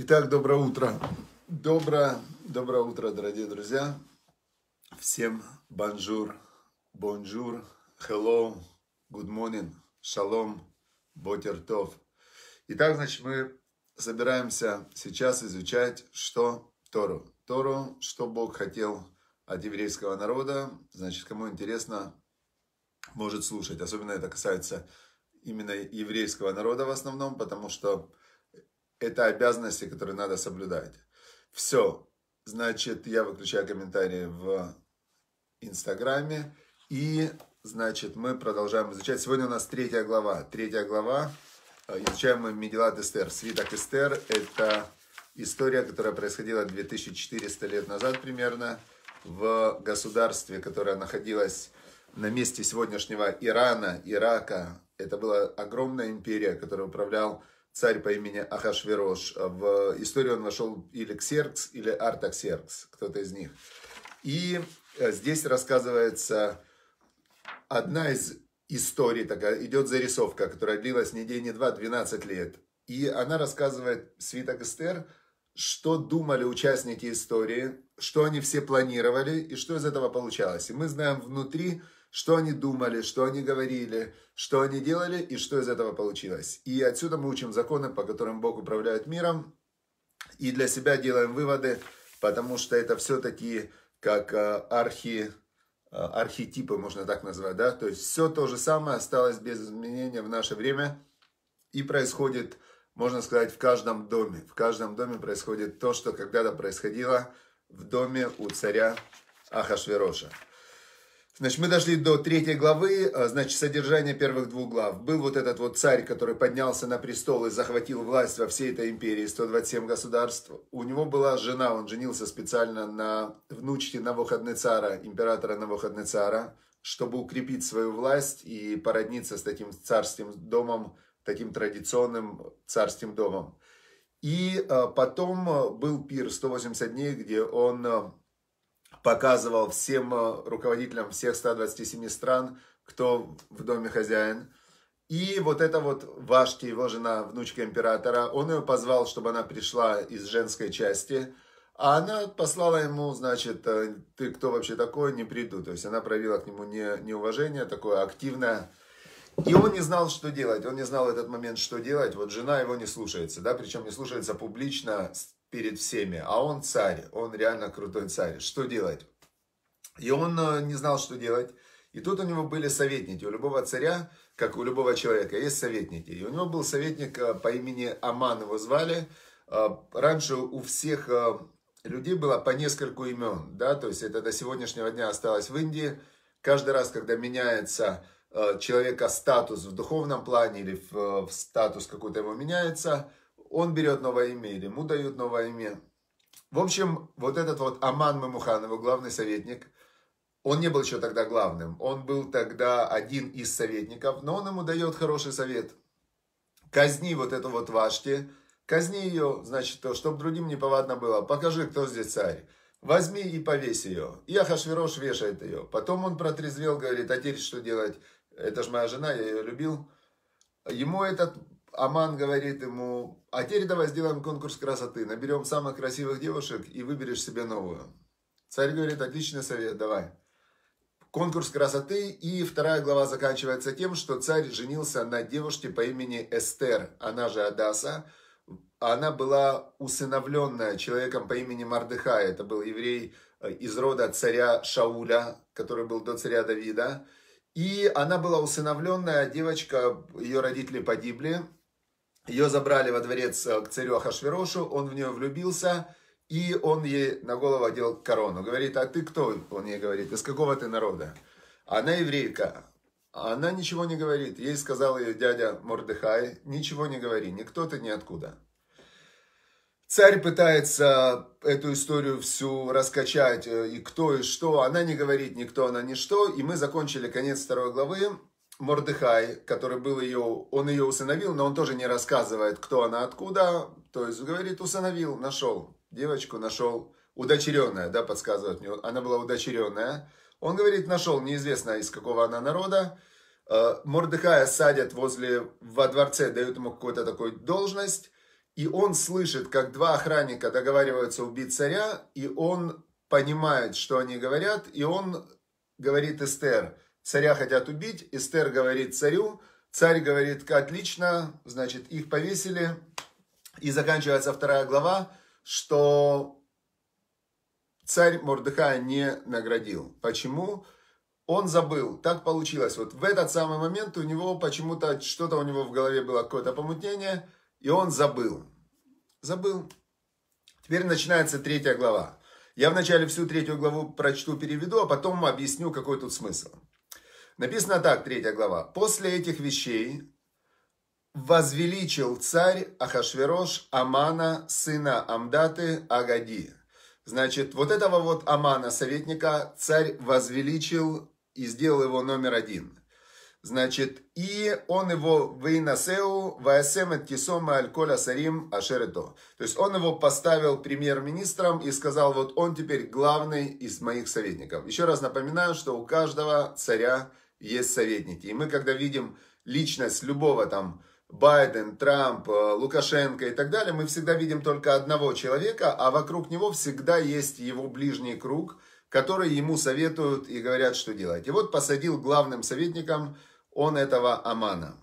Итак, доброе утро. Доброе утро, дорогие друзья. Всем бонжур, бонжур, hello, good morning, шалом, ботертов. Итак, значит, мы собираемся сейчас изучать, что Тору. Тору, что Бог хотел от еврейского народа. Значит, кому интересно, может слушать. Особенно это касается именно еврейского народа в основном, потому что это обязанности, которые надо соблюдать. Все. Значит, я выключаю комментарии в Инстаграме. И, значит, мы продолжаем изучать. Сегодня у нас третья глава. Третья глава. Изучаем мы Мегилат Эстер. Свиток Эстер. Это история, которая происходила 2400 лет назад примерно в государстве, которое находилось на месте сегодняшнего Ирана, Ирака. Это была огромная империя, которую управлял царь по имени Ахашверош. В историю он вошел или Ксеркс, или Артаксеркс, кто-то из них. И здесь рассказывается одна из историй, такая, идет зарисовка, которая длилась не день, не два, 12 лет. И она рассказывает, свиток Эстер, что думали участники истории, что они все планировали и что из этого получалось. И мы знаем внутри, что они думали, что они говорили, что они делали и что из этого получилось. И отсюда мы учим законы, по которым Бог управляет миром. И для себя делаем выводы, потому что это все-таки как архетипы, можно так назвать. Да? То есть все то же самое осталось без изменения в наше время. И происходит, можно сказать, в каждом доме. В каждом доме происходит то, что когда-то происходило в доме у царя Ахашвероша. Значит, мы дошли до третьей главы, значит, содержание первых двух глав. Был вот этот вот царь, который поднялся на престол и захватил власть во всей этой империи, 127 государств. У него была жена, он женился специально на внучке Навуходоносора, императора Навуходоносора, чтобы укрепить свою власть и породниться с таким царским домом, таким традиционным царским домом. И потом был пир 180 дней, где он показывал всем руководителям всех 127 стран, кто в доме хозяин. И вот эта вот Вашти, его жена, внучка императора, он ее позвал, чтобы она пришла из женской части, а она послала ему, значит, ты кто вообще такой, не приду. То есть она проявила к нему неуважение, такое активное. И он не знал, что делать, он не знал в этот момент, что делать. Вот жена его не слушается, да, причем не слушается публично, перед всеми, а он царь, он реально крутой царь, что делать? И он не знал, что делать, и тут у него были советники, у любого царя, как у любого человека, есть советники, и у него был советник по имени Аман, его звали, раньше у всех людей было по нескольку имен, да, то есть это до сегодняшнего дня осталось в Индии, каждый раз, когда меняется человека статус в духовном плане, или в статус какой-то его меняется, он берет новое имя или ему дают новое имя. В общем, вот этот вот Аман Мамуханов, главный советник, он не был еще тогда главным. Он был тогда один из советников, но он ему дает хороший совет. Казни вот эту вот Вашти, казни ее, значит, чтобы другим неповадно было. Покажи, кто здесь царь. Возьми и повесь ее. И Ахашверош вешает ее. Потом он протрезвел, говорит, а теперь что делать? Это же моя жена, я ее любил. Ему этот Аман говорит ему, а теперь давай сделаем конкурс красоты, наберем самых красивых девушек и выберешь себе новую. Царь говорит, отличный совет, давай. Конкурс красоты, и вторая глава заканчивается тем, что царь женился на девушке по имени Эстер, она же Адаса. Она была усыновленная человеком по имени Мордехай, это был еврей из рода царя Шауля, который был до царя Давида. И она была усыновленная, девочка, ее родители погибли. Ее забрали во дворец к царю Ахашверошу, он в нее влюбился, и он ей на голову одел корону. Говорит, а ты кто? Он ей говорит, из какого ты народа? Она еврейка. Она ничего не говорит. Ей сказал ее дядя Мордехай, ничего не говори, никто ты, ниоткуда. Царь пытается эту историю всю раскачать, и кто, и что. Она не говорит никто, она ничто. И мы закончили конец второй главы. Мордехай, который был ее, он ее усыновил, но он тоже не рассказывает, кто она, откуда. То есть, говорит, усыновил, нашел. Девочку нашел, удочеренная, да, подсказывает мне. Она была удочеренная. Он говорит, нашел, неизвестно из какого она народа. Мордехая садят возле, во дворце, дают ему какую-то такую должность. И он слышит, как два охранника договариваются убить царя, и он понимает, что они говорят, и он говорит Эстер: царя хотят убить. Эстер говорит царю, царь говорит: отлично, значит, их повесили. И заканчивается 2 глава, что царь Мордехая не наградил. Почему? Он забыл, так получилось. Вот в этот самый момент у него почему-то, что-то у него в голове было, какое-то помутнение, и он забыл. Забыл. Теперь начинается 3 глава. Я вначале всю 3 главу прочту, переведу, а потом объясню, какой тут смысл. Написано так, 3 глава. «После этих вещей возвеличил царь Ахашверош Амана, сына Амдаты, Агади». Значит, вот этого вот Амана, советника, царь возвеличил и сделал его номер 1. Значит, и он его «Вейнасеу, ваэсэмэт кисома альколя сарим ашерето». То есть он его поставил премьер-министром и сказал: вот он теперь главный из моих советников. Еще раз напоминаю, что у каждого царя есть советники. И мы, когда видим личность любого там Байден, Трамп, Лукашенко и так далее, мы всегда видим только одного человека, а вокруг него всегда есть его ближний круг, которые ему советуют и говорят, что делать. И вот посадил главным советником он этого Амана.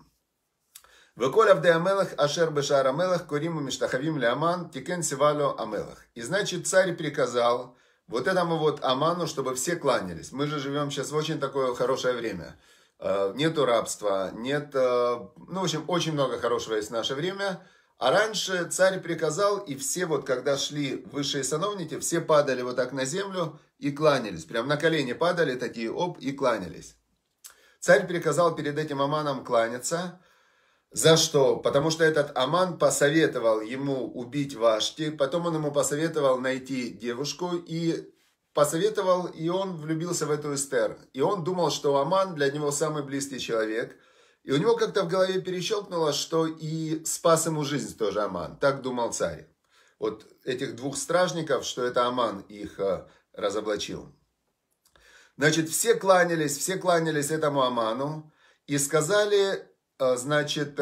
И значит, царь приказал вот этому вот Аману, чтобы все кланялись. Мы же живем сейчас в очень такое хорошее время. Нету рабства, нет... Ну, в общем, очень много хорошего есть в наше время. А раньше царь приказал, и все вот, когда шли высшие сановники, все падали вот так на землю и кланялись. Прям на колени падали, такие, оп, и кланялись. Царь приказал перед этим Аманом кланяться. За что? Потому что этот Аман посоветовал ему убить Вашти, потом он ему посоветовал найти девушку, и посоветовал, и он влюбился в эту Эстер. И он думал, что Аман для него самый близкий человек. И у него как-то в голове перещелкнуло, что и спас ему жизнь тоже Аман. Так думал царь. Вот этих двух стражников, что это Аман их разоблачил. Значит, все кланялись этому Аману. И сказали, значит,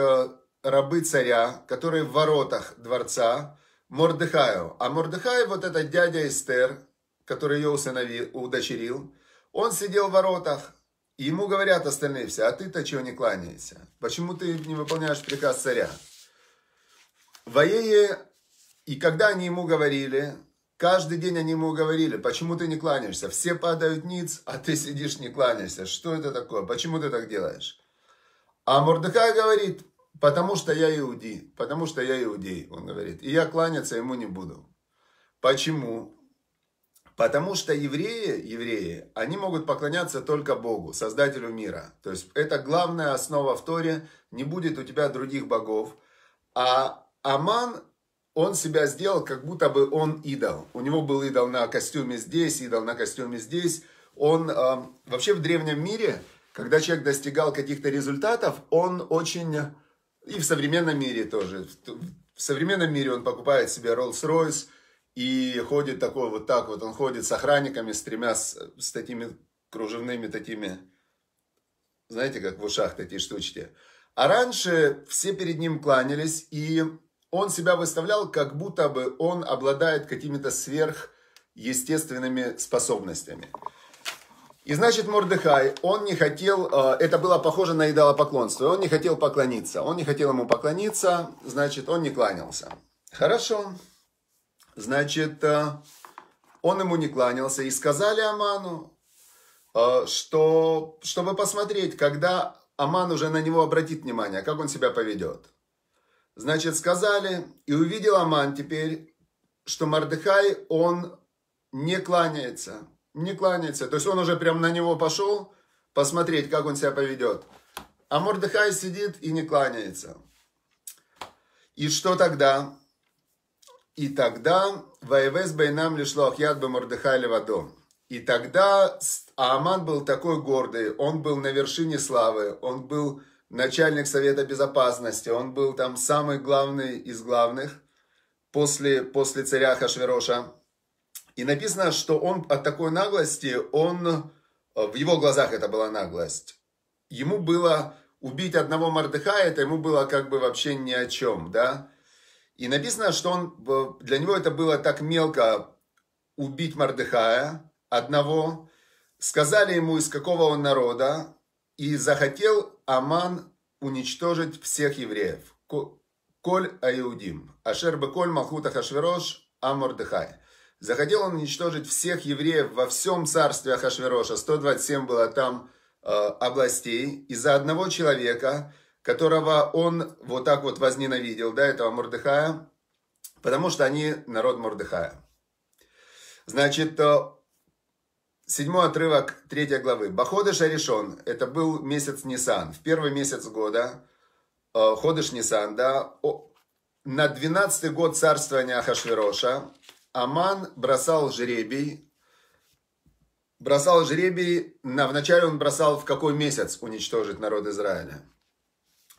рабы царя, которые в воротах дворца, Мордехаю. А Мордехай, вот этот дядя Эстер, который ее удочерил, он сидел в воротах. И ему говорят остальные все: а ты-то чего не кланяешься? Почему ты не выполняешь приказ царя? И когда они ему говорили, каждый день они ему говорили: почему ты не кланяешься? Все падают ниц, а ты сидишь не кланяешься. Что это такое? Почему ты так делаешь? А Мордехай говорит: потому что я иудей. Потому что я иудей, он говорит. И я кланяться ему не буду. Почему? Потому что евреи, они могут поклоняться только Богу, Создателю мира. То есть это главная основа в Торе. Не будет у тебя других богов. А Аман, он себя сделал, как будто бы он идол. У него был идол на костюме здесь, идол на костюме здесь. Он вообще в древнем мире, когда человек достигал каких-то результатов, он очень... И в современном мире тоже. В современном мире он покупает себе Rolls-Royce, и ходит такой вот так вот, он ходит с охранниками, с тремя, с такими кружевными такими, знаете, как в ушах такие штучки. А раньше все перед ним кланялись, и он себя выставлял, как будто бы он обладает какими-то сверхъестественными способностями. И значит, Мордехай, он не хотел, это было похоже на идолопоклонство, он не хотел поклониться. Он не хотел ему поклониться, значит, он не кланялся. Хорошо. Значит, он ему не кланялся. И сказали Аману, что, чтобы посмотреть, когда Аман уже на него обратит внимание, как он себя поведет. Значит, сказали, и увидел Аман теперь, что Мордехай, он не кланяется. Не кланяется. То есть он уже прям на него пошел посмотреть, как он себя поведет. А Мордехай сидит и не кланяется. И что тогда? И тогда «Ваевес бейнам лишло ахьяд бы Мордехай левадо». И тогда Аман был такой гордый, он был на вершине славы, он был начальник Совета Безопасности, он был там самый главный из главных после царя Ахашвероша. И написано, что он от такой наглости, в его глазах это была наглость. Ему было убить одного Мордехая, это ему было как бы вообще ни о чем, да? И написано, что он, для него это было так мелко убить Мордехая одного. Сказали ему, из какого он народа. И захотел Аман уничтожить всех евреев. Коль аиудим. Ашер бы коль махут Ахашверош а Мордехай. Захотел он уничтожить всех евреев во всем царстве Ахашвероша. 127 было там областей. Из-за одного человека, которого он вот так вот возненавидел, да, этого Мордехая, потому что они народ Мордехая. Значит, 7-й отрывок 3 главы. Баходыш Аришон, это был месяц Нисан, в первый месяц года, Ходыш Нисан, да, на 12-й год царствования Ахашвероша, Аман бросал жребий, вначале он бросал, в какой месяц уничтожить народ Израиля.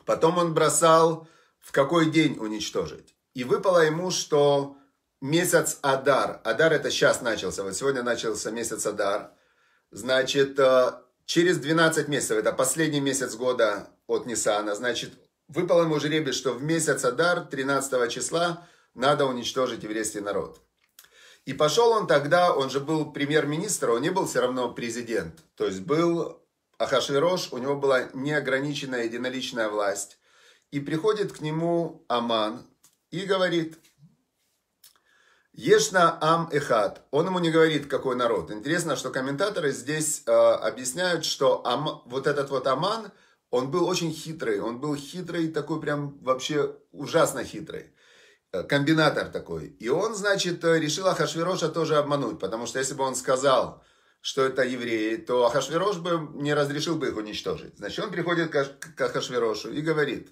Потом он бросал, в какой день уничтожить. И выпало ему, что месяц Адар. Адар это сейчас начался. Вот сегодня начался месяц Адар. Значит, через 12 месяцев, это последний месяц года от Нисана. Значит, выпало ему жребий, что в месяц Адар, 13 числа, надо уничтожить еврейский народ. И пошел он тогда, он же был премьер-министр, он не был все равно президент. То есть был Ахашверош, у него была неограниченная единоличная власть. И приходит к нему Аман и говорит: «Ешна ам эхат». Он ему не говорит, какой народ. Интересно, что комментаторы здесь объясняют, что вот этот вот Аман, он был очень хитрый. Он был хитрый, такой прям вообще ужасно хитрый. Комбинатор такой. И он, значит, решил Ахашвероша тоже обмануть. Потому что если бы он сказал, что это евреи, то Ахашверош бы не разрешил бы их уничтожить. Значит, он приходит к Ахашверошу и говорит: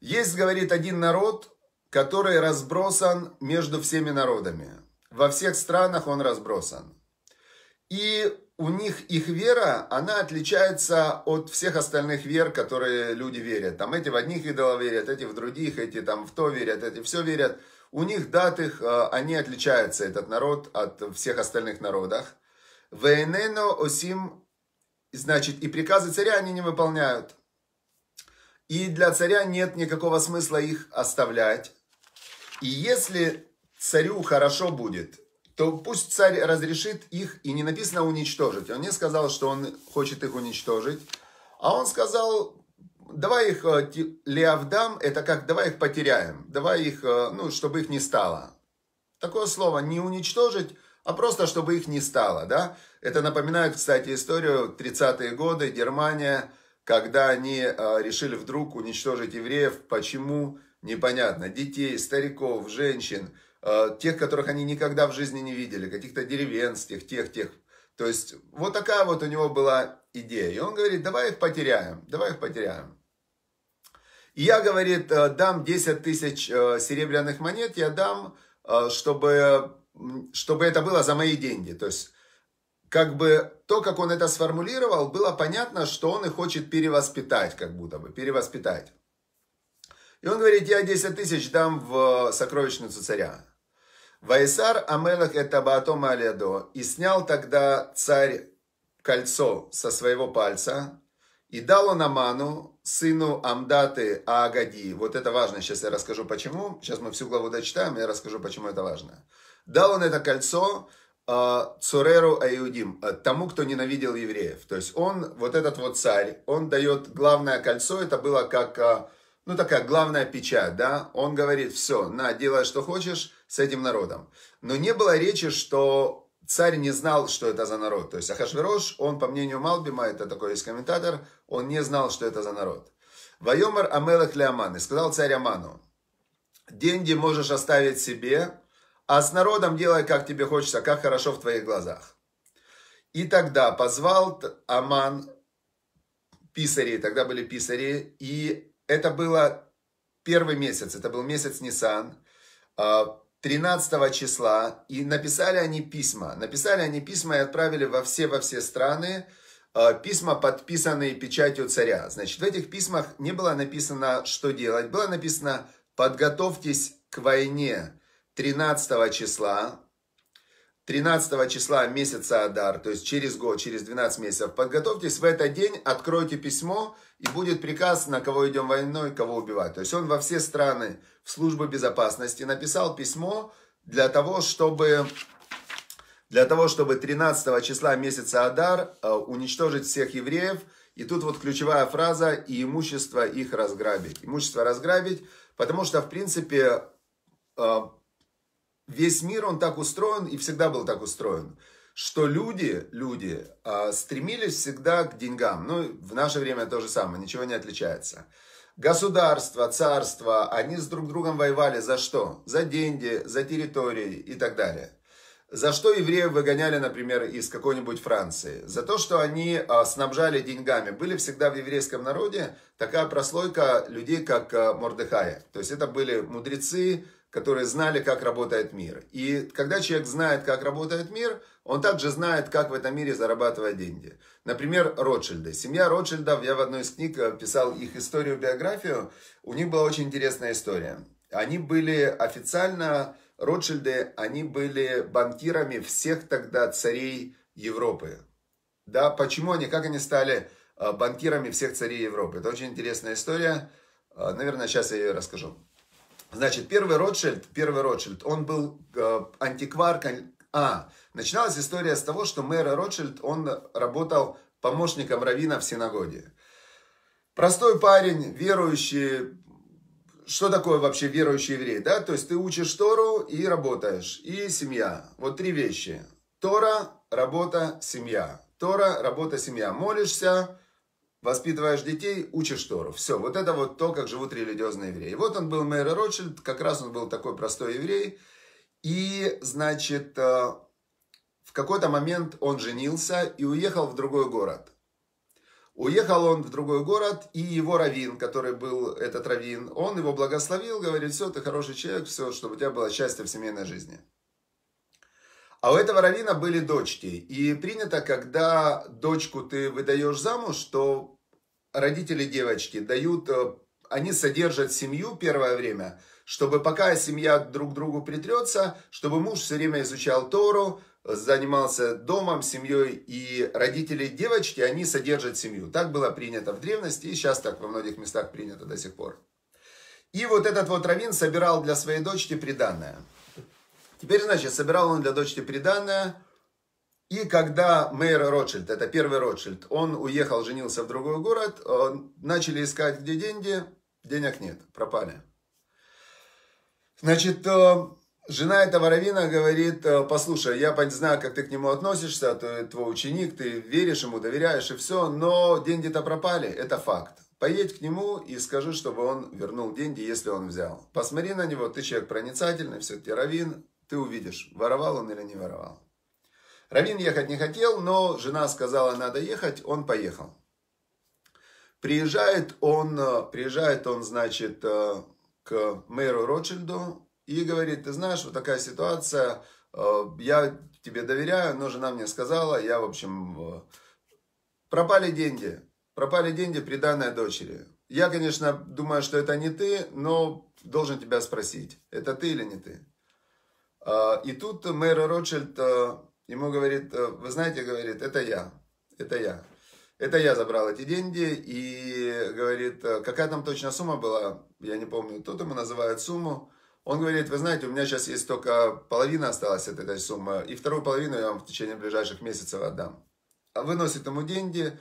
«Есть, — говорит, — один народ, который разбросан между всеми народами. Во всех странах он разбросан. И у них их вера, она отличается от всех остальных вер, которые люди верят. Там эти в одних идолов верят, эти в других, эти там в то верят, эти все верят. У них даты, они отличаются, этот народ, от всех остальных народов. Вейнено осим, значит, и приказы царя они не выполняют. И для царя нет никакого смысла их оставлять. И если царю хорошо будет, то пусть царь разрешит их, и не написано уничтожить. Он не сказал, что он хочет их уничтожить, а он сказал: давай их леавдам, это как давай их потеряем, давай их, ну, чтобы их не стало. Такое слово не уничтожить, а просто чтобы их не стало, да? Это напоминает, кстати, историю 30-е годы, Германия, когда они решили вдруг уничтожить евреев. Почему? Непонятно. Детей, стариков, женщин, тех, которых они никогда в жизни не видели, каких-то деревенских, тех. То есть вот такая вот у него была идея. И он говорит: давай их потеряем, И я, говорит, дам 10 тысяч серебряных монет, я дам, чтобы это было за мои деньги. То есть как бы то, как он это сформулировал, было понятно, что он их хочет перевоспитать, как будто бы, перевоспитать. И он говорит: я 10 тысяч дам в сокровищницу царя. Ваисар амелах это баатом алядо. И снял тогда царь кольцо со своего пальца, и дал он Аману, сыну Амдаты Аагади. Вот это важно, сейчас я расскажу почему. Сейчас мы всю главу дочитаем, я расскажу, почему это важно. Дал он это кольцо Цуреру Аюдим, тому, кто ненавидел евреев. То есть он, вот этот вот царь, он дает главное кольцо, это было как, ну, такая главная печать, да, он говорит: все, на, делай, что хочешь с этим народом. Но не было речи, что царь не знал, что это за народ. То есть Ахашверош, он, по мнению Малбима, это такой есть комментатор, он не знал, что это за народ. Вайомар амелах ле Аман, и сказал царь Аману: деньги можешь оставить себе, а с народом делай, как тебе хочется, как хорошо в твоих глазах. И тогда позвал Аман писарей, тогда были писари, и это было первый месяц, это был месяц Нисан, 13 числа, и написали они письма и отправили во все страны, письма, подписанные печатью царя. Значит, в этих письмах не было написано, что делать, было написано: подготовьтесь к войне 13 числа, 13 числа месяца Адар, то есть через год, через 12 месяцев, подготовьтесь в этот день, откройте письмо, и будет приказ, на кого идем войной, кого убивать. То есть он во все страны в службу безопасности написал письмо для того, чтобы 13 числа месяца Адар уничтожить всех евреев. И тут вот ключевая фраза: и имущество их разграбить. Имущество разграбить, потому что, в принципе, весь мир, он так устроен и всегда был так устроен, что люди стремились всегда к деньгам. Ну, в наше время то же самое, ничего не отличается. Государства, царства, они с друг другом воевали за что? За деньги, за территории и так далее. За что евреев выгоняли, например, из какой-нибудь Франции? За то, что они снабжали деньгами. Были всегда в еврейском народе такая прослойка людей, как Мордехая. То есть это были мудрецы, которые знали, как работает мир. И когда человек знает, как работает мир, он также знает, как в этом мире зарабатывать деньги. Например, Ротшильды. Семья Ротшильдов, я в одной из книг писал их историю, биографию. У них была очень интересная история. Они были официально, Ротшильды, они были банкирами всех тогда царей Европы. Да, почему они, как они стали банкирами всех царей Европы? Это очень интересная история. Наверное, сейчас я ее расскажу. Значит, первый Ротшильд, он был антиквар. Начиналась история с того, что мэр Ротшильд, он работал помощником раввина в синагоге. Простой парень, верующий. Что такое вообще верующий еврей, да? То есть ты учишь Тору и работаешь, и семья. Вот три вещи. Тора, работа, семья. Тора, работа, семья. Молишься, воспитываешь детей, учишь Тору. Все, вот это вот то, как живут религиозные евреи. Вот он был Мэйер Ротшильд, как раз он был такой простой еврей. И, значит, в какой-то момент он женился и уехал в другой город. Уехал он в другой город, и его раввин, который был этот раввин, он его благословил, говорит: все, ты хороший человек, все, чтобы у тебя было счастье в семейной жизни. А у этого раввина были дочки. И принято, когда дочку ты выдаешь замуж, что родители девочки дают, они содержат семью первое время, чтобы пока семья друг к другу притрется, чтобы муж все время изучал Тору, занимался домом, семьей, и родители девочки, они содержат семью. Так было принято в древности, и сейчас так во многих местах принято до сих пор. И вот этот вот раввин собирал для своей дочки приданое. Теперь, значит, собирал он для дочки приданое, и когда Мэйер Ротшильд, это первый Ротшильд, он уехал, женился в другой город, начали искать, где деньги, денег нет, пропали. Значит, жена этого раввина говорит: послушай, я знаю, как ты к нему относишься, ты твой ученик, ты веришь ему, доверяешь и все, но деньги-то пропали, это факт. Поедь к нему и скажи, чтобы он вернул деньги, если он взял. Посмотри на него, ты человек проницательный, все-таки раввин, ты увидишь, воровал он или не воровал. Раввин ехать не хотел, но жена сказала, надо ехать, он поехал. Приезжает он, значит, к мэру Ротшильду, и говорит: ты знаешь, вот такая ситуация, я тебе доверяю, но жена мне сказала, я, в общем, пропали деньги, приданое дочери. Я, конечно, думаю, что это не ты, но должен тебя спросить, это ты или не ты. И тут мэр Ротшильд ему говорит: вы знаете, говорит, это я забрал эти деньги, и говорит, какая там точно сумма была, я не помню, тут ему называют сумму. Он говорит: вы знаете, у меня сейчас есть только половина осталась от этой суммы, и вторую половину я вам в течение ближайших месяцев отдам. А выносит ему деньги,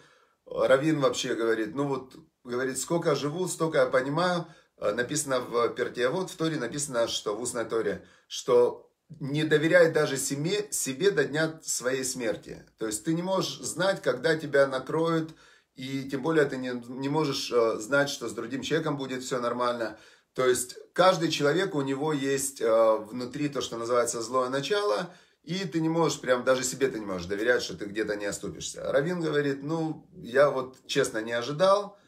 раввин вообще говорит, ну вот, говорит, сколько живу, столько я понимаю. Написано в Перке, вот в Торе написано, что в устной Торе, что не доверяй даже себе до дня своей смерти. То есть ты не можешь знать, когда тебя накроют, и тем более ты не можешь знать, что с другим человеком будет все нормально. То есть каждый человек, у него есть внутри то, что называется злое начало, и ты не можешь, прям даже себе ты не можешь доверять, что ты где-то не оступишься. Раввин говорит: ну, я вот честно не ожидал,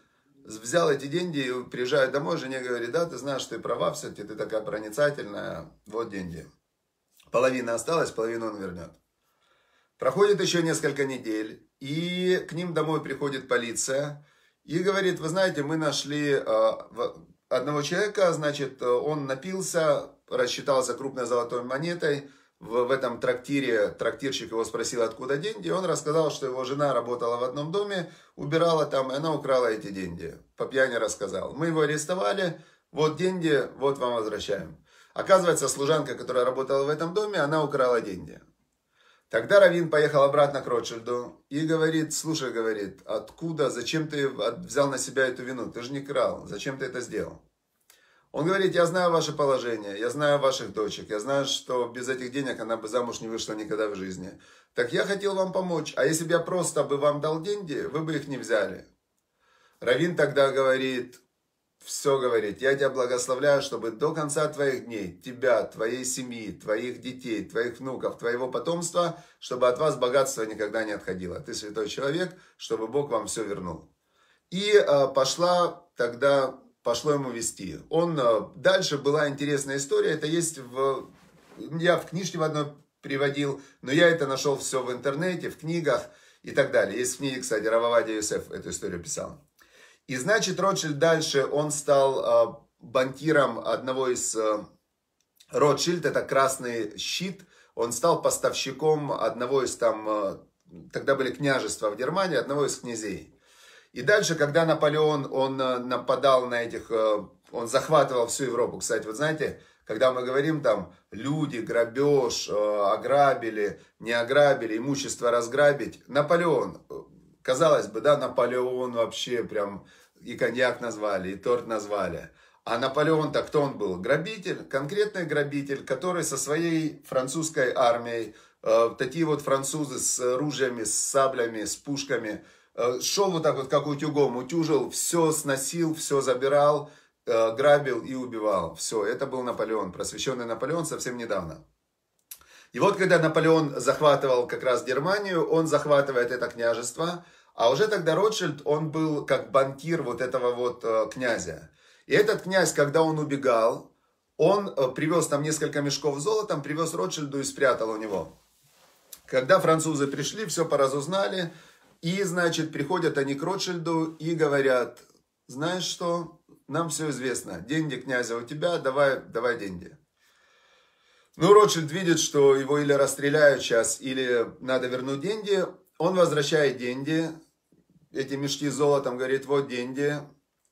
взял эти деньги, и приезжаю домой, жене говорит: да, ты знаешь, ты права, все-таки ты такая проницательная, вот деньги. Половина осталась, половину он вернет. Проходит еще несколько недель, и к ним домой приходит полиция, и говорит: вы знаете, мы нашли одного человека, значит, он напился, рассчитался крупной золотой монетой, в этом трактире трактирщик его спросил, откуда деньги. Он рассказал, что его жена работала в одном доме, убирала там, и она украла эти деньги. По пьяни рассказал. Мы его арестовали, вот деньги, вот вам возвращаем. Оказывается, служанка, которая работала в этом доме, она украла деньги. Тогда раввин поехал обратно к Ротшильду и говорит, слушай, говорит, откуда, зачем ты взял на себя эту вину? Ты же не крал, зачем ты это сделал? Он говорит, я знаю ваше положение, я знаю ваших дочек, я знаю, что без этих денег она бы замуж не вышла никогда в жизни. Так я хотел вам помочь, а если бы я просто бы вам дал деньги, вы бы их не взяли. Раввин тогда говорит, все говорит, я тебя благословляю, чтобы до конца твоих дней, тебя, твоей семьи, твоих детей, твоих внуков, твоего потомства, чтобы от вас богатство никогда не отходило. Ты святой человек, чтобы Бог вам все вернул. И пошло ему вести. Дальше была интересная история. Это есть я в книжке в одной приводил, но я это нашел все в интернете, в книгах и так далее. Есть в книге, кстати, Рававадия Юсеф эту историю писал. И значит, Ротшильд дальше, он стал банкиром одного из... Ротшильд, это красный щит, он стал поставщиком одного из там... Тогда были княжества в Германии, одного из князей. И дальше, когда Наполеон, он нападал на этих, он захватывал всю Европу. Кстати, вот знаете, когда мы говорим там, люди, грабеж, ограбили, не ограбили, имущество разграбить. Наполеон, казалось бы, да, Наполеон вообще прям и коньяк назвали, и торт назвали. А Наполеон-то кто он был? Грабитель, конкретный грабитель, который со своей французской армией, такие вот французы с ружьями, с саблями, с пушками, шел вот так вот, как утюгом, утюжил, все сносил, все забирал, грабил и убивал. Все, это был Наполеон, просвещенный Наполеон совсем недавно. И вот когда Наполеон захватывал как раз Германию, он захватывает это княжество, а уже тогда Ротшильд, он был как банкир вот этого вот князя. И этот князь, когда он убегал, он привез там несколько мешков золотом, привез Ротшильду и спрятал у него. Когда французы пришли, все поразузнали. И, значит, приходят они к Ротшильду и говорят, знаешь что, нам все известно, деньги князя у тебя, давай деньги. Ну, Ротшильд видит, что его или расстреляют сейчас, или надо вернуть деньги. Он возвращает деньги, эти мешки с золотом, говорит, вот деньги.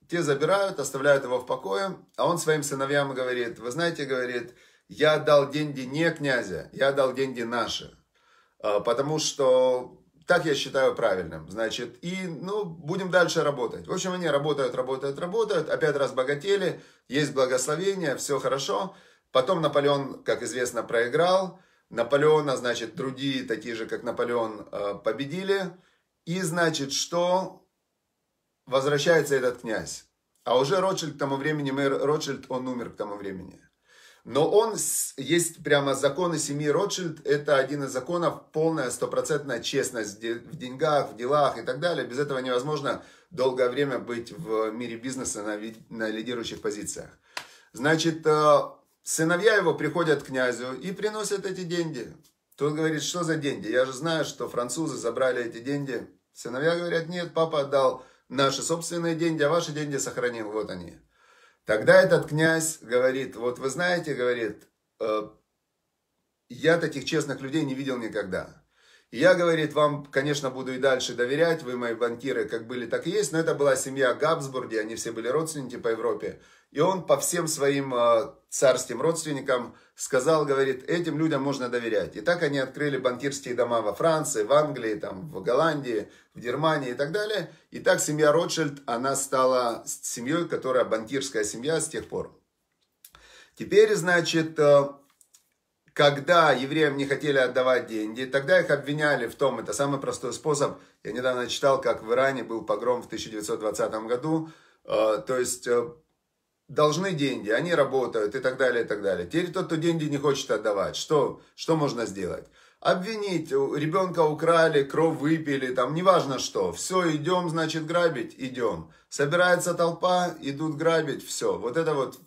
Те забирают, оставляют его в покое, а он своим сыновьям говорит, вы знаете, говорит, я дал деньги не князя, я дал деньги наши, потому что... Так я считаю правильным, значит, и, ну, будем дальше работать. В общем, они работают, опять разбогатели, есть благословение, все хорошо. Потом Наполеон, как известно, проиграл. Наполеона, значит, другие, такие же, как Наполеон, победили. И, значит, что? Возвращается этот князь. А уже Ротшильд к тому времени, мэр Ротшильд, он умер к тому времени. Но он, есть прямо законы семьи Ротшильд, это один из законов, полная стопроцентная честность в деньгах, в делах и так далее. Без этого невозможно долгое время быть в мире бизнеса на лидирующих позициях. Значит, сыновья его приходят к князю и приносят эти деньги. Тот говорит, что за деньги? Я же знаю, что французы забрали эти деньги. Сыновья говорят, нет, папа отдал наши собственные деньги, а ваши деньги сохранил, вот они. Тогда этот князь говорит, вот вы знаете, говорит, я таких честных людей не видел никогда. И я, говорит, вам, конечно, буду и дальше доверять, вы мои банкиры, как были, так и есть, но это была семья Габсбурги, они все были родственники по Европе. И он по всем своим царским родственникам сказал, говорит, этим людям можно доверять. И так они открыли банкирские дома во Франции, в Англии, там, в Голландии, в Германии и так далее. И так семья Ротшильд, она стала семьей, которая банкирская семья с тех пор. Теперь, значит, когда евреям не хотели отдавать деньги, тогда их обвиняли в том, это самый простой способ. Я недавно читал, как в Иране был погром в 1920 году, то есть... Должны деньги, они работают и так далее, и так далее. Теперь тот, кто деньги не хочет отдавать, что можно сделать? Обвинить, ребенка украли, кровь выпили, там, неважно что. Все, идем, значит, грабить, идем. Собирается толпа, идут грабить, все. Вот эта вот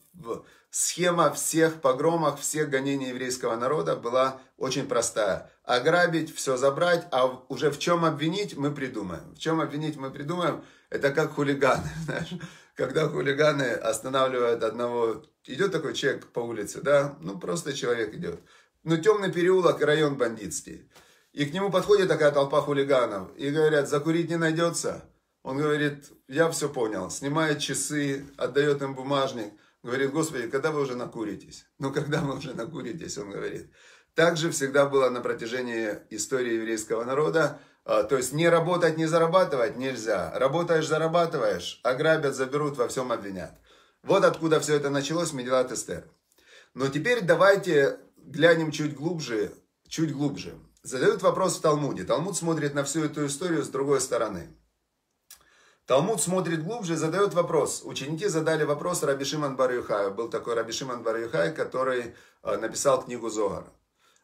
схема всех погромах, всех гонений еврейского народа была очень простая. Ограбить, все забрать, а уже в чем обвинить, мы придумаем. В чем обвинить, мы придумаем, это как хулиганы, знаешь. Когда хулиганы останавливают одного, идет такой человек по улице, да, ну просто человек идет, ну, темный переулок, район бандитский. И к нему подходит такая толпа хулиганов. И говорят, закурить не найдется. Он говорит, я все понял. Снимает часы, отдает им бумажник. Говорит, Господи, когда вы уже накуритесь? Ну, когда вы уже накуритесь, он говорит. Так же всегда было на протяжении истории еврейского народа. То есть не работать, не зарабатывать нельзя. Работаешь, зарабатываешь, ограбят, заберут, во всем обвинят. Вот откуда все это началось, Мегилат Эстер. Но теперь давайте глянем чуть глубже, чуть глубже. Задают вопрос в Талмуде. Талмуд смотрит на всю эту историю с другой стороны. Талмуд смотрит глубже и задает вопрос. Ученики задали вопрос Рабби Шимон бар Йохаю. Был такой Рабби Шимон бар Йохай, который написал книгу Зогара.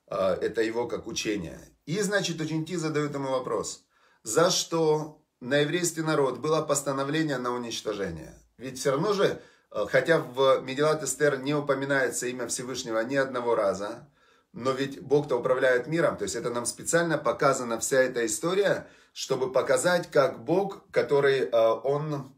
Это его как учение. И, значит, ученики задают ему вопрос. За что на еврейский народ было постановление на уничтожение? Ведь все равно же, хотя в Мегилат Эстер не упоминается имя Всевышнего ни одного раза, но ведь Бог-то управляет миром. То есть это нам специально показана вся эта история, чтобы показать, как Бог, который он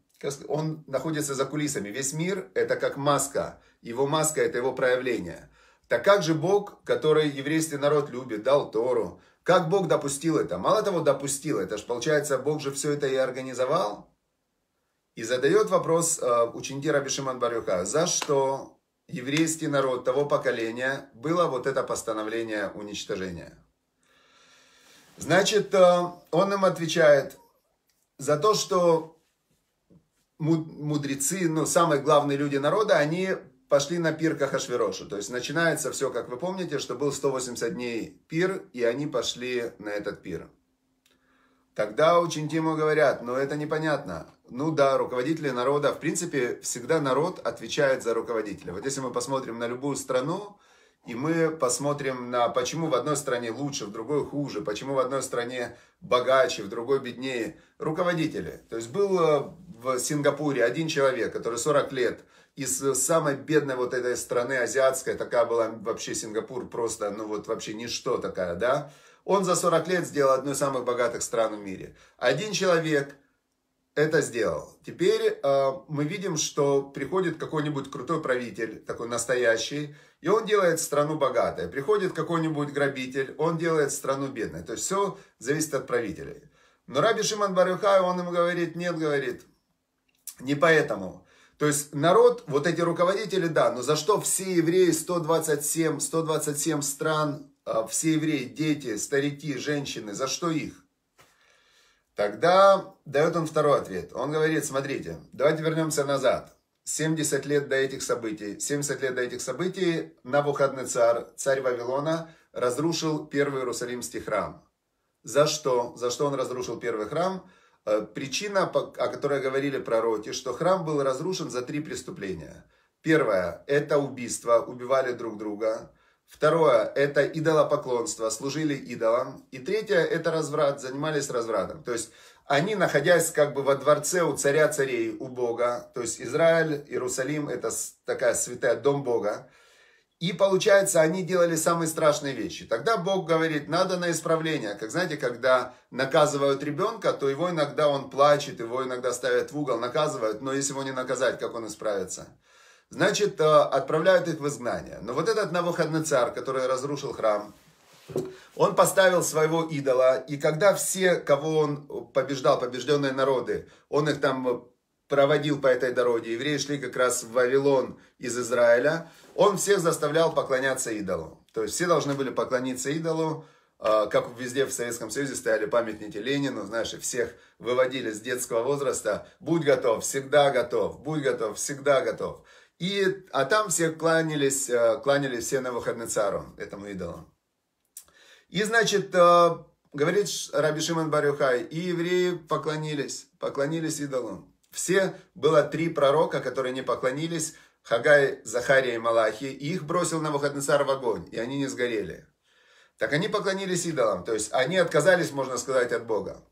находится за кулисами. Весь мир это как маска. Его маска это его проявление. Так как же Бог, который еврейский народ любит, дал Тору? Как Бог допустил это? Мало того, допустил это. Ж, получается, Бог же все это и организовал. И задает вопрос ученики Рабби Шимон бар Йохая. За что еврейский народ того поколения было вот это постановление уничтожения? Значит, он им отвечает за то, что мудрецы, ну, самые главные люди народа, они пошли на пир к Ахашверошу. То есть начинается все, как вы помните, что был 180 дней пир, и они пошли на этот пир. Тогда ученики ему говорят, ну это непонятно. Ну да, руководители народа, в принципе, всегда народ отвечает за руководителя. Вот если мы посмотрим на любую страну, и мы посмотрим на почему в одной стране лучше, в другой хуже, почему в одной стране богаче, в другой беднее. Руководители. То есть был в Сингапуре один человек, который 40 лет, из самой бедной вот этой страны азиатской, такая была вообще Сингапур, просто, ну вот вообще ничто такая, да. Он за 40 лет сделал одну из самых богатых стран в мире. Один человек это сделал. Теперь мы видим, что приходит какой-нибудь крутой правитель, такой настоящий, и он делает страну богатой. Приходит какой-нибудь грабитель, он делает страну бедной. То есть все зависит от правителей. Но Рабби Шимон бар Йохай, он ему говорит, нет, говорит, не поэтому. То есть народ, вот эти руководители, да, но за что все евреи, 127 стран, все евреи, дети, старики, женщины, за что их? Тогда дает он второй ответ. Он говорит, смотрите, давайте вернемся назад. 70 лет до этих событий. 70 лет до этих событий Навуходоносор, царь Вавилона, разрушил первый Иерусалимский храм. За что? За что он разрушил первый храм? Причина, о которой говорили пророки, что храм был разрушен за 3 преступления. Первое, это убийство, убивали друг друга. Второе, это идолопоклонство, служили идолам. И третье, это разврат, занимались развратом. То есть они, находясь как бы во дворце у царя царей, у Бога, то есть Израиль, Иерусалим, это такая святая, дом Бога. И получается, они делали самые страшные вещи. Тогда Бог говорит, надо на исправление. Как знаете, когда наказывают ребенка, то его иногда он плачет, его иногда ставят в угол, наказывают. Но если его не наказать, как он исправится? Значит, отправляют их в изгнание. Но вот этот Навуходоносор, который разрушил храм, он поставил своего идола. И когда все, кого он побеждал, побежденные народы, он их там проводил по этой дороге. Евреи шли как раз в Вавилон из Израиля. Он всех заставлял поклоняться идолу. То есть все должны были поклониться идолу. Как везде в Советском Союзе стояли памятники Ленину. Знаешь, всех выводили с детского возраста. Будь готов, всегда готов. Будь готов, всегда готов. А там все кланялись все Навуходоносору, этому идолу. И значит, говорит Рабби Шимон бар Йохай, и евреи поклонились идолу. Все, было 3 пророка, которые не поклонились, Хагай, Захария и Малахи, и их бросил Навуходоносор в огонь, и они не сгорели. Так они поклонились идолам, то есть они отказались, можно сказать, от Бога.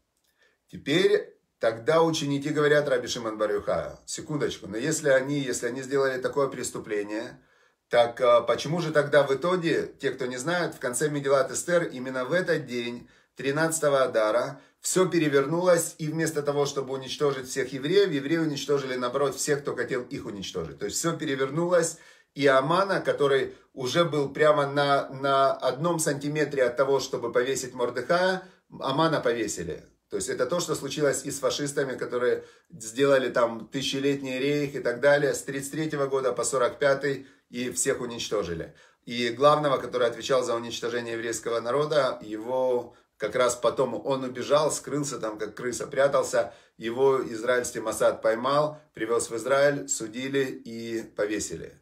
Теперь, тогда ученики говорят Рабби Шимон бар Йохаю, секундочку, но если они сделали такое преступление, так почему же тогда в итоге, те, кто не знают, в конце Мегилат Эстер, именно в этот день, 13-го Адара, все перевернулось, и вместо того, чтобы уничтожить всех евреев, евреи уничтожили, наоборот, всех, кто хотел их уничтожить. То есть все перевернулось, и Амана, который уже был прямо на одном сантиметре от того, чтобы повесить Мордехая, Амана повесили. То есть это то, что случилось и с фашистами, которые сделали там тысячелетний рейх и так далее, с 1933 года по 1945 и всех уничтожили. И главного, который отвечал за уничтожение еврейского народа, его как раз потом он убежал, скрылся там, как крыса, прятался. Его израильский Масад поймал, привез в Израиль, судили и повесили.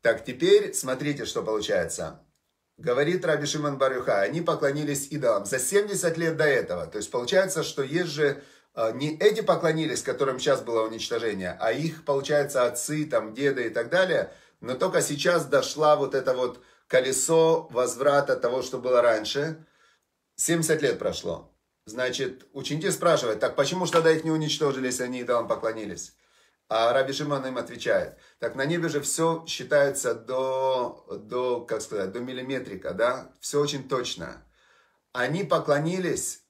Так, теперь смотрите, что получается. Говорит Рабби Шимон бар Йохай, они поклонились идолам за 70 лет до этого. То есть получается, что есть же не эти поклонились, которым сейчас было уничтожение, а их, получается, отцы, там, деды и так далее. Но только сейчас дошла вот это вот колесо возврата того, что было раньше. 70 лет прошло. Значит, ученики спрашивают, так почему же тогда их не уничтожили, если они идолам поклонились? А Рабби Шимон им отвечает. Так на небе же все считается до миллиметрика, да? Все очень точно. Они поклонились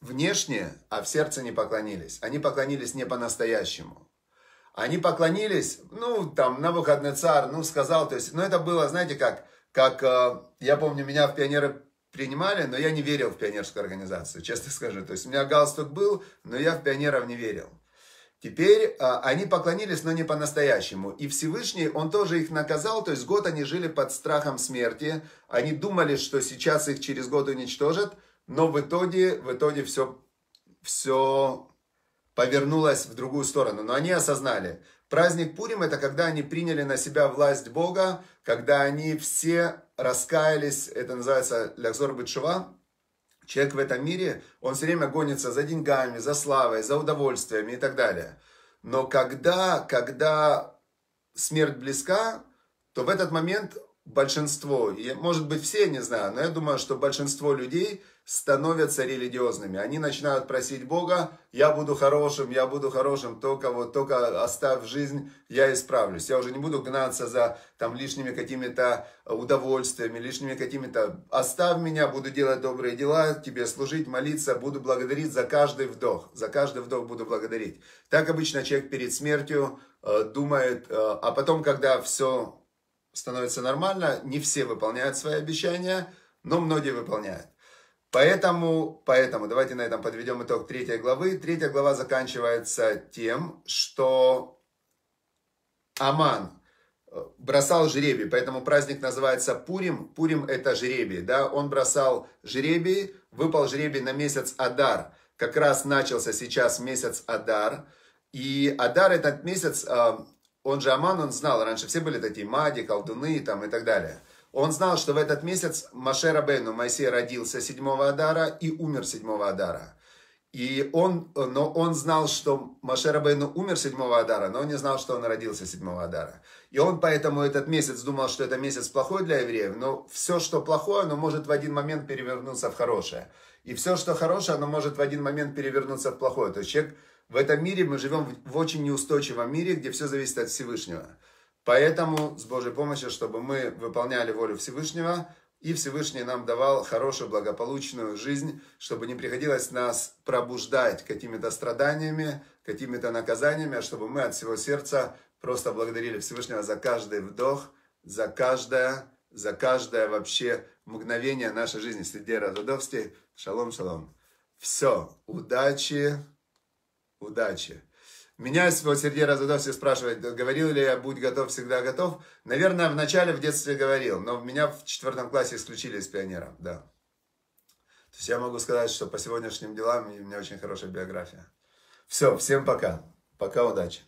внешне, а в сердце не поклонились. Они поклонились не по-настоящему. Они поклонились, ну, там, Навуходоносор, ну, сказал, то есть, ну, это было, знаете, как я помню, меня в пионеры принимали, но я не верил в пионерскую организацию, честно скажу. То есть, у меня галстук был, но я в пионеров не верил. Теперь они поклонились, но не по-настоящему. И Всевышний, он тоже их наказал, то есть год они жили под страхом смерти. Они думали, что сейчас их через год уничтожат, но в итоге все повернулось в другую сторону. Но они осознали. Праздник Пурим – это когда они приняли на себя власть Бога, когда они все раскаялись, это называется «Лахзор бе-тшува». Человек в этом мире, он все время гонится за деньгами, за славой, за удовольствиями и так далее. Но когда смерть близка, то в этот момент большинство, и, может быть, все, не знаю, но я думаю, что большинство людей становятся религиозными. Они начинают просить Бога, я буду хорошим, только оставь жизнь, я исправлюсь. Я уже не буду гнаться за там, лишними какими-то удовольствиями, лишними какими-то... Оставь меня, буду делать добрые дела, тебе служить, молиться, буду благодарить за каждый вдох. За каждый вдох буду благодарить. Так обычно человек перед смертью думает, а потом, когда все становится нормально, не все выполняют свои обещания, но многие выполняют. Поэтому давайте на этом подведем итог 3 главы. 3 глава заканчивается тем, что Аман бросал жребий, поэтому праздник называется Пурим. Пурим – это жребий, да? Он бросал жребий, выпал жребий на месяц Адар. Как раз начался сейчас месяц Адар. И Адар – этот месяц, он же Аман, он знал, раньше все были такие маги, колдуны там, и так далее. Он знал, что в этот месяц Маше Рабейну, Моисей, родился 7-го Адара и умер 7-го Адара. Но он знал, что Маше Рабейну умер 7-го Адара, но он не знал, что он родился 7-го Адара. И он поэтому этот месяц думал, что это месяц плохой для евреев, но все, что плохое, оно может в один момент перевернуться в хорошее. И все, что хорошее, оно может в один момент перевернуться в плохое. То есть человек в этом мире, мы живем в очень неустойчивом мире, где все зависит от Всевышнего. Поэтому, с Божьей помощью, чтобы мы выполняли волю Всевышнего, и Всевышний нам давал хорошую, благополучную жизнь, чтобы не приходилось нас пробуждать какими-то страданиями, какими-то наказаниями, а чтобы мы от всего сердца просто благодарили Всевышнего за каждый вдох, за каждое вообще мгновение нашей жизни. Среди Розовский. Шалом, шалом. Все. Удачи, удачи. Меня вот Сергей Розов все спрашивает, говорил ли я «Будь готов, всегда готов». Наверное, в начале, в детстве говорил, но меня в 4 классе исключили из пионеров, да. То есть я могу сказать, что по сегодняшним делам у меня очень хорошая биография. Все, всем пока. Пока, удачи.